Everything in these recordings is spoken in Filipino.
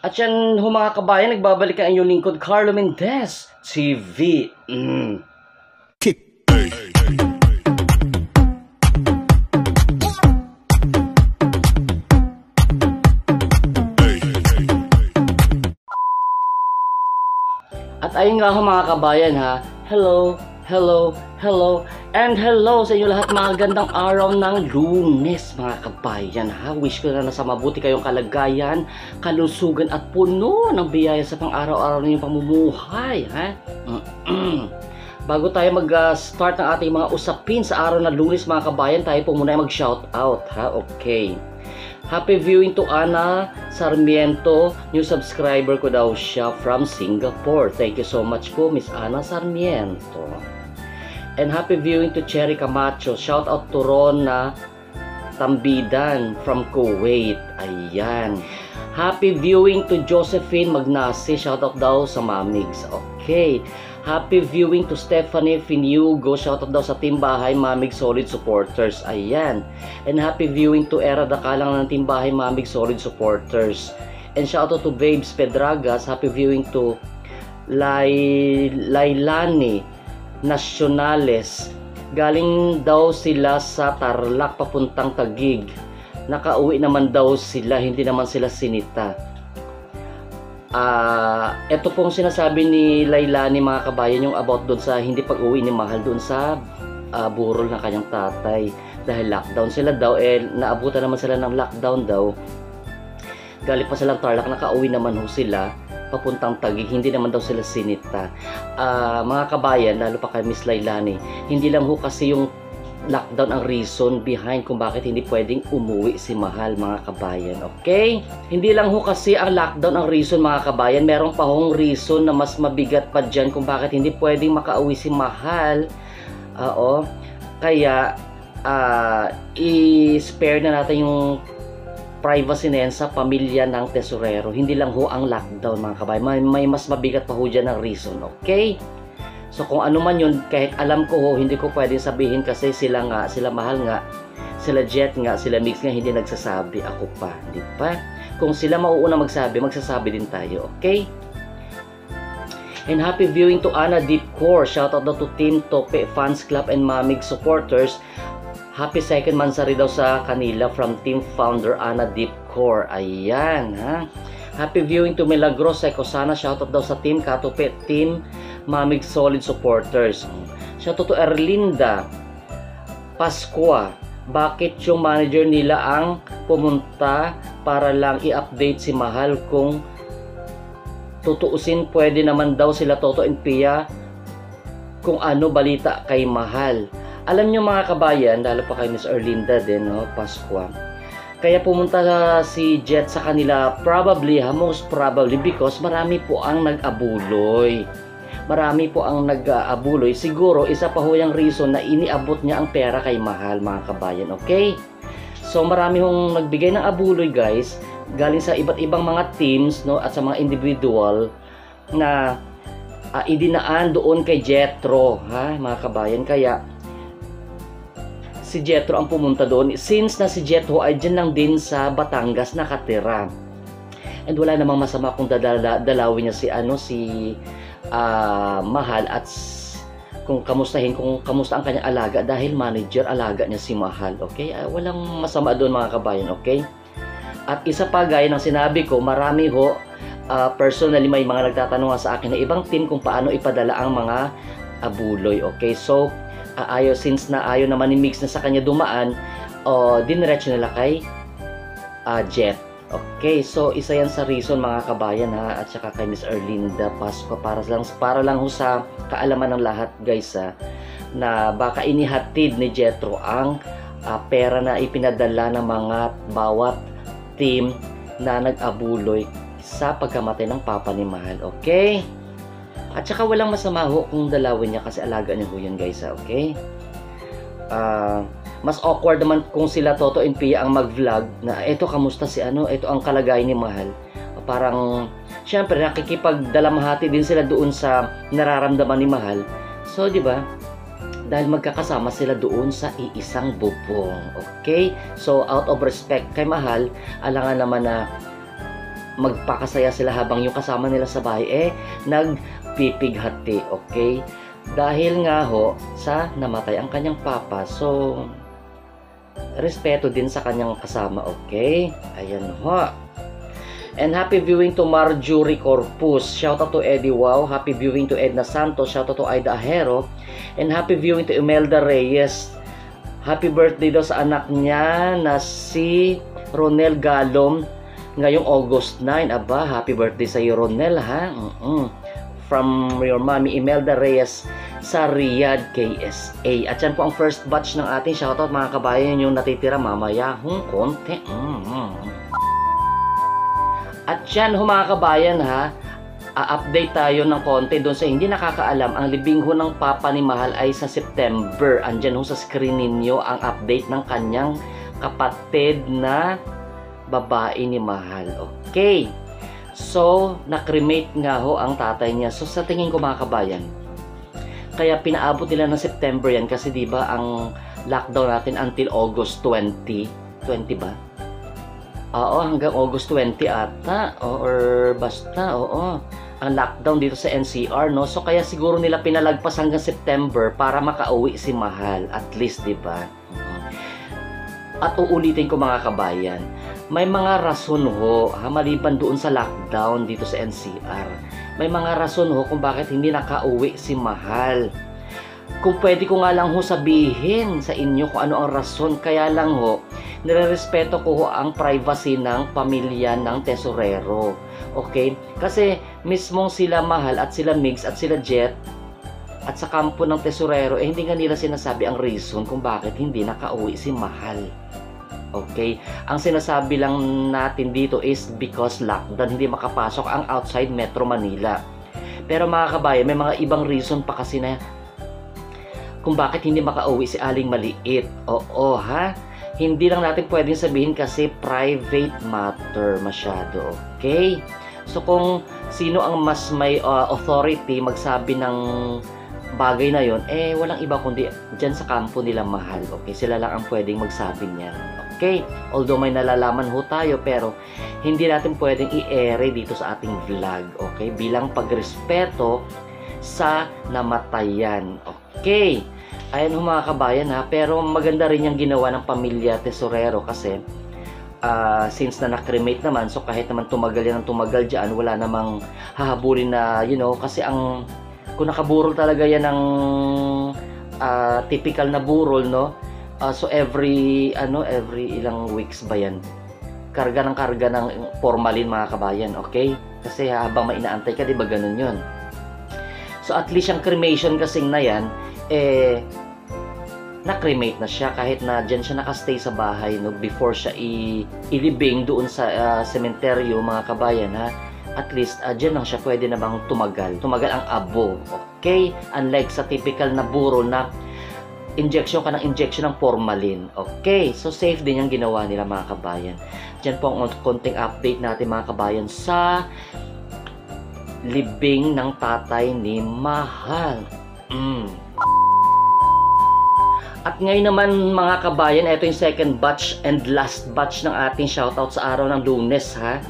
At yan ho mga kabayan, nagbabalik ang inyong lingkod, Carlo Mendez TV. At ayun nga ho mga kabayan ha, hello, hello, hello, and hello sa inyo lahat. Magandang araw ng Lunes mga kabayan ha. Wish ko na nasa mabuti kayong kalagayan, kalusugan at puno ng biyaya sa pang-araw-araw ninyong pamumuhay ha. Bago tayo mag-start ng ating mga usapin sa araw na Lunes mga kabayan, tayo po muna ay mag-shoutout ha, okay. Happy viewing to Ana Sarmiento, new subscriber ko daw siya from Singapore. Thank you so much po, Miss Ana Sarmiento. And happy viewing to Cherica Macho. Shout out to Rona Tambidan from Kuwait. Ayan. Happy viewing to Josephine Magnase. Shout out daw sa Mamigs. Okay. Happy viewing to Stephanie Finugo. Shoutout daw sa Team Bahay Mamig Solid Supporters. Ayan. And happy viewing to Era Dakalang ng Team Bahay Mamig Solid Supporters. And shoutout to Babes Pedragas. Happy viewing to Lai Lailani Nacionales. Galing daw sila sa Tarlac papuntang Tagig. Nakauwi naman daw sila, hindi naman sila sinita. Ito pong sinasabi ni Lailani mga kabayan, yung about doon sa hindi pag-uwi ni Mahal doon sa burol ng kanyang tatay dahil lockdown sila daw, naabutan naman sila ng lockdown daw, galing pa silang Tarlac, nakauwi naman ho sila papuntang Taguig, hindi naman daw sila sinita. Mga kabayan, lalo pa kay Miss Lailani, hindi lang ho kasi yung lockdown ang reason behind kung bakit hindi pwedeng umuwi si Mahal mga kabayan, okay? Hindi lang ho kasi ang lockdown ang reason mga kabayan, meron pa hong reason na mas mabigat pa dyan kung bakit hindi pwedeng makauwi si Mahal. Oo, kaya i-spare na natin yung privacy na yan sa pamilya ng tesorero. Hindi lang ho ang lockdown mga kabayan, may mas mabigat pa ho dyan ang reason, okay? So kung ano man yun, kahit alam ko ho, hindi ko pwedeng sabihin kasi sila nga, sila Mahal nga, sila Jet nga, sila Mix nga, hindi nagsasabi, ako pa, di ba? Kung sila mauuna magsabi, magsasabi din tayo, okay? And happy viewing to Ana Deep Core. Shoutout daw to Team Tope Fans Club and Mamig Supporters. Happy second mansari daw sa kanila from Team Founder Ana Deep Core. Ayan ha. Happy viewing to Milagros Ecosana. Shoutout daw sa Team Katupe, Team Mamig Solid Supporters. Shoutout to Erlinda Pascua. Bakit yung manager nila ang pumunta para lang i-update si Mahal? Kung tutuusin, pwede naman daw sila Toto and Pia kung ano balita kay Mahal. Alam nyo mga kabayan, lalo pa kay Miss Erlinda din, no? Pascua. Kaya pumunta si Jet sa kanila probably, most probably because marami po ang nag-abuloy. Marami po ang nag-aabuloy. Siguro, isa pa ho yung reason na iniabot niya ang pera kay Mahal, mga kabayan. Okay? So, marami hong nagbigay ng abuloy, guys. Galing sa iba't ibang mga teams, no? At sa mga individual na idinaan doon kay Jetro, ha? Mga kabayan. Kaya, si Jetro ang pumunta doon. Since na si Jetro ay dyan lang din sa Batangas nakatira. And wala namang masama kung dalawin niya si ano, si Mahal, at kung kamustahin kung kamusta ang kanyang alaga dahil manager alaga niya si Mahal, okay? Walang masama doon mga kabayan, okay? At isa pa, gaya ng sinabi ko, marami ho, personally may mga nagtatanong sa akin na ibang team kung paano ipadala ang mga abuloy, okay? So ayaw, since na ayaw naman ni Mix na sa kanya dumaan, diniretso nila kay Jet. Okay, so isa yan sa reason mga kabayan ha, at saka kay Miss Erlinda Pascua, para lang ho sa kaalaman ng lahat guys ha, na baka inihatid ni Jetro ang pera na ipinadala ng mga bawat team na nag-abuloy sa pagkamatay ng papa ni Mahal, okay? At saka walang masama ho kung dalawin niya kasi alaga niya ho yun guys ha, okay? Mas awkward naman kung sila Toto and Pia ang mag-vlog na eto kamusta si ano, eto ang kalagay ni Mahal. Parang syempre nakikipagdalamhati din sila doon sa nararamdaman ni Mahal. So di ba? Dahil magkakasama sila doon sa iisang bubong. Okay? So out of respect kay Mahal, alangan naman na magpakasaya sila habang yung kasama nila sa bahay eh nagpipighati, okay? Dahil nga ho sa namatay ang kanyang papa, so respeto din sa kanyang kasama, okay? Ayan ho. And happy viewing to Marjorie Corpus. Shoutout to Eddie Wow. Happy viewing to Edna Santos. Shoutout to Aida Ahero. And happy viewing to Imelda Reyes. Happy birthday daw sa anak niya na si Ronel Galom ngayong August 9. Aba, happy birthday sa iyo, Ronel, ha? From your mommy, Imelda Reyes sa Riyadh, KSA. At yan po ang first batch ng ating shoutout, mga kabayan, yung natitira mamaya. Konti. At yan ho, mga kabayan, ha, update tayo ng konti doon sa hindi nakakaalam. Ang libing ho ng papa ni Mahal ay sa September. Andyan ho sa screen ninyo ang update ng kanyang kapatid na babae ni Mahal. Okay. So, nakremate nga ho ang tatay niya. So, sa tingin ko, mga kabayan, kaya pinaabot nila ng September yan kasi diba ang lockdown natin until August 20. 20 ba? Oo, hanggang August 20 ata, or basta, oo, ang lockdown dito sa NCR, no? So, kaya siguro nila pinalagpas hanggang September para makauwi si Mahal, at least, diba? At uulitin ko, mga kabayan, may mga rason ho, maliban doon sa lockdown dito sa NCR, may mga rason ho kung bakit hindi nakauwi si Mahal. Kung pwede ko nga lang ho sabihin sa inyo kung ano ang rason, kaya lang ho, nirerespeto ko ho ang privacy ng pamilya ng tesorero. Okay? Kasi mismong sila Mahal at sila Mix at sila Jet at sa kampo ng tesorero, eh hindi nga nila sinasabi ang reason kung bakit hindi nakauwi si Mahal. Okay? Ang sinasabi lang natin dito is because lockdown, hindi makapasok ang outside Metro Manila. Pero mga kabayan, may mga ibang reason pa kasi na kung bakit hindi makauwi si Aling Maliit. Oo, ha? Hindi lang natin pwedeng sabihin kasi private matter masyado. Okay? So, kung sino ang mas may authority magsabi ng bagay na yon, eh, walang iba kundi dyan sa kampo nila Mahal. Okay? Sila lang ang pwedeng magsabi niya. Okay? Although may nalalaman ho tayo, pero hindi natin pwedeng i-air dito sa ating vlog. Okay? Bilang pagrespeto sa namatayan. Okay. Ayan ho, mga kabayan, ha. Pero maganda rin yung ginawa ng pamilya tesorero kasi since na nakremate naman, so kahit naman tumagal yan ang tumagal dyan, wala namang hahabulin na, you know, kasi ang kung nakaburol talaga yan ng typical na burol, no? So every ilang weeks ba yan? Karga ng formalin, mga kabayan, okay? Kasi habang mainaantay ka, di ba ganun yun? So at least yung cremation kasing na yan, eh, na-cremate na siya kahit na dyan siya nakastay sa bahay, no, before siya ilibing doon sa sementeryo, mga kabayan, ha. At least dyan lang siya pwede namang tumagal. Tumagal ang abo, okay? Unlike sa typical na burol na injection ka ng injection ng formalin, okay? So safe din yung ginawa nila, mga kabayan. Dyan po ang konting update natin, mga kabayan, sa libing ng tatay ni Mahal. At ngayon naman, mga kabayan, ito yung second batch and last batch ng ating shoutout sa araw ng Lunes, ha.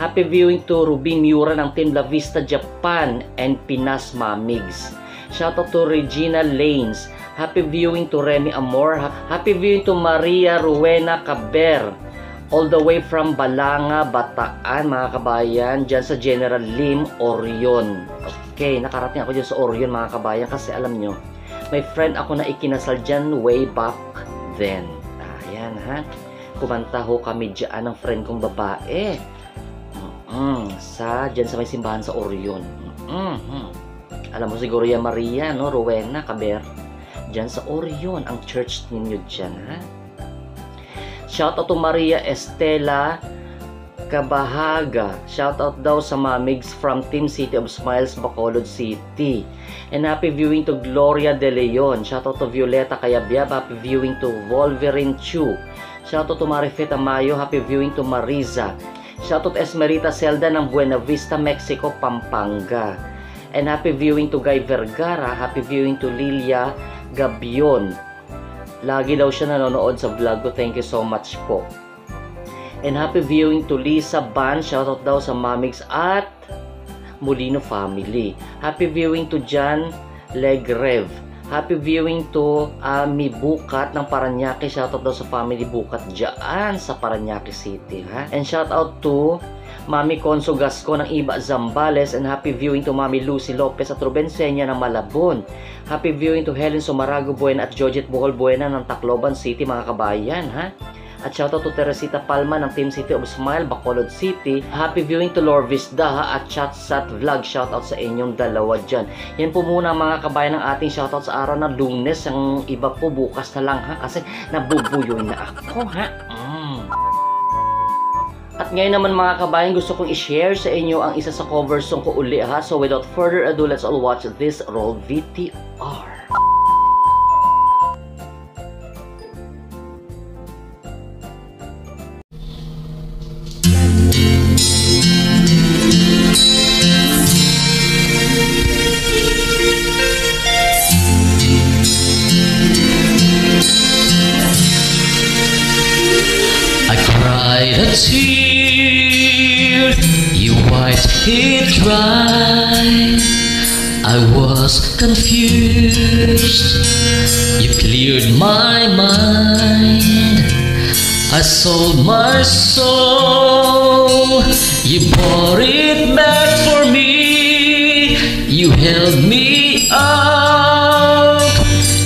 Happy viewing to Ruby Miura ng Team Lavista Japan and Pinas Mamigs. Shoutout to Regina Lanes. Happy viewing to Remy Amor. Happy viewing to Maria Ruena Caber, all the way from Balanga, Bataan, mga kabayan, dyan sa General Lim, Orion. Okay, nakarating ako dyan sa Orion, mga kabayan, kasi alam nyo, may friend ako na ikinasal dyan way back then. Ayan, ha? Kumanta ho kami dyan ng friend kong babae. Dyan sa may simbahan sa Orion. Alam mo siguro yan, Maria, no? Rowena, Kaber. Dyan sa Orion, ang church ninyo dyan, ha? Shoutout to Maria Estela Cabahaga. Shoutout daw sa mamigs from Team City of Smiles, Bacolod City. And happy viewing to Gloria De Leon. Shoutout to Violeta Kayabia. Happy viewing to Wolverine Chu. Shoutout to Marifeta Mayo. Happy viewing to Mariza. Shoutout to Esmerita Zelda ng Buena Vista, Mexico, Pampanga. And happy viewing to Guy Vergara. Happy viewing to Lilia Gabion. Lagi daw siya nanonood sa vlog ko. Thank you so much po. And happy viewing to Lisa Ban. Shoutout daw sa Mamigs at Molino Family. Happy viewing to Jan Legrev. Happy viewing to Ami Bukat ng Paranaque. Shoutout daw sa family Bukat dyan sa Paranaque City, ha? And shoutout to Mami Conso Gasco ng Iba Zambales. And happy viewing to Mami Lucy Lopez at Rubensenia ng Malabon. Happy viewing to Helen Sumarago Buena at Georgette Bohol Buena ng Tacloban City, mga kabayan, ha? At shoutout to Teresita Palma ng Team City of Smiles, Bacolod City. Happy viewing to Lorvis Daha at Chatsat Vlog. Shoutout sa inyong dalawa dyan. Yan po muna mga kabayan ng ating shoutout sa araw na Lunes. Ang iba po bukas na lang, ha? Kasi nabubuyo na ako, ha? At ngayon naman mga kabayan, gusto kong i-share sa inyo ang isa sa cover song ko uli, ha? So without further ado, let's all watch this. Roll VTR. I was confused, you cleared my mind. I sold my soul, you bought it back for me. You held me up,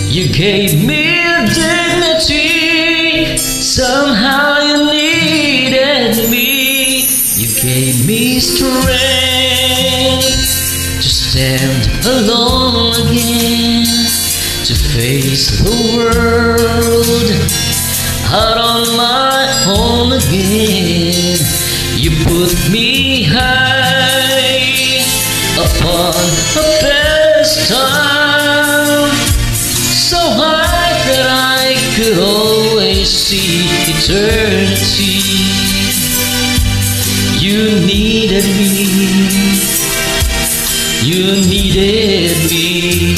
you gave me dignity. Somehow you needed me, you gave me strength to stand alone again, to face the world out on my own again. You put me high upon a pedestal, so high that I could always see eternity. You needed me, you needed me,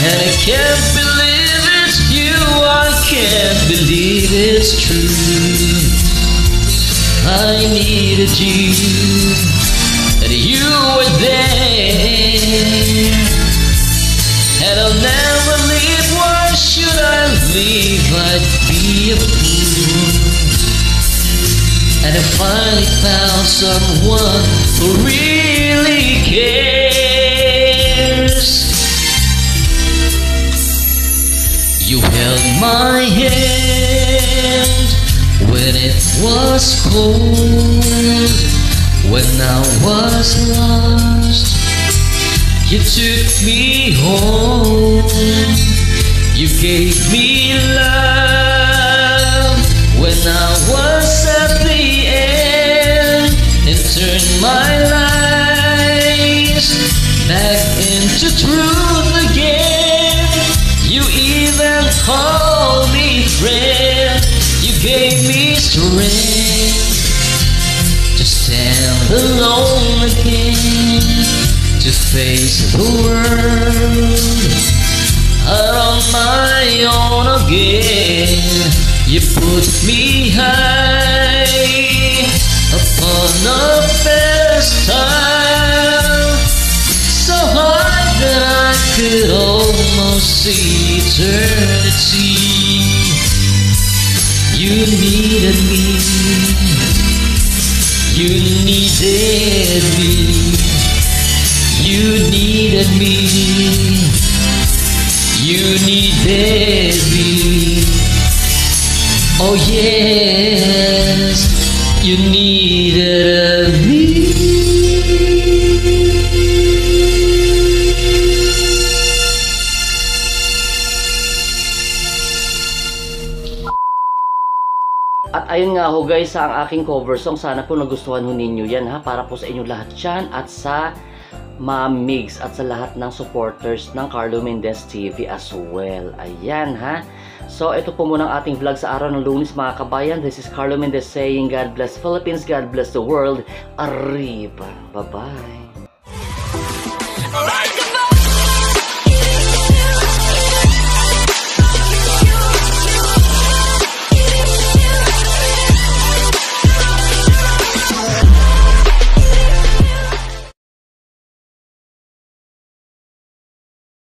and I can't believe it's you, I can't believe it's true. I needed you, and you were there, and I'll never leave. Why should I leave? I'd be a fool. And I finally found someone who really cares. You held my hand when it was cold, when I was lost. You took me home, you gave me love when I was at the end, and turned my life back into truth again. You even called me friend, you gave me strength to stand alone again, to face the world out on my own again. You put me high upon a pedestal, so high that I could almost see eternity. You needed me, you needed me, you needed me, you needed me. Oh yes, you needed me. Ayun nga ho guys, sa ang aking cover song. Sana po nagustuhan ho ninyo yan, ha? Para po sa inyo lahat yan at sa Mamigs at sa lahat ng supporters ng Carlo Mendez TV as well. Ayan, ha? So ito po muna ang ating vlog sa araw ng Lunes mga kabayan. This is Carlo Mendez saying God bless Philippines, God bless the world. Arriba, bye bye.